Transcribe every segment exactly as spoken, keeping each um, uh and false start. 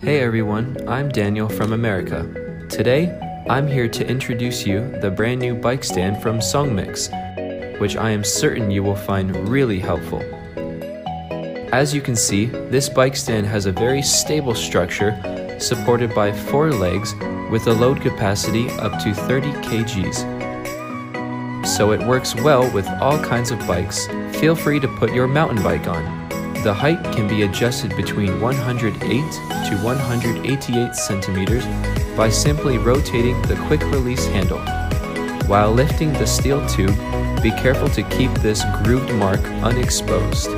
Hey everyone, I'm Daniel from America. Today, I'm here to introduce you the brand new bike stand from SONGMICS, which I am certain you will find really helpful. As you can see, this bike stand has a very stable structure supported by four legs with a load capacity up to thirty kilograms. So it works well with all kinds of bikes. Feel free to put your mountain bike on. The height can be adjusted between one hundred eight to one hundred eighty-eight centimeters by simply rotating the quick release handle. While lifting the steel tube, be careful to keep this grooved mark unexposed.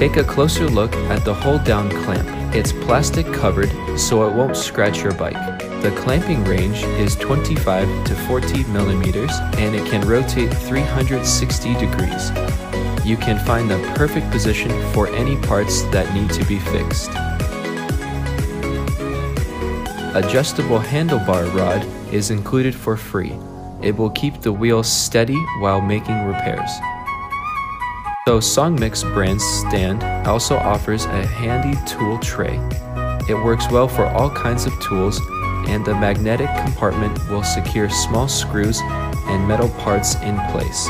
Take a closer look at the hold down clamp. It's plastic covered so it won't scratch your bike. The clamping range is twenty-five to forty millimeters and it can rotate three hundred sixty degrees. You can find the perfect position for any parts that need to be fixed. Adjustable handlebar rod is included for free. It will keep the wheels steady while making repairs. So SONGMICS brand's stand also offers a handy tool tray. It works well for all kinds of tools, and the magnetic compartment will secure small screws and metal parts in place.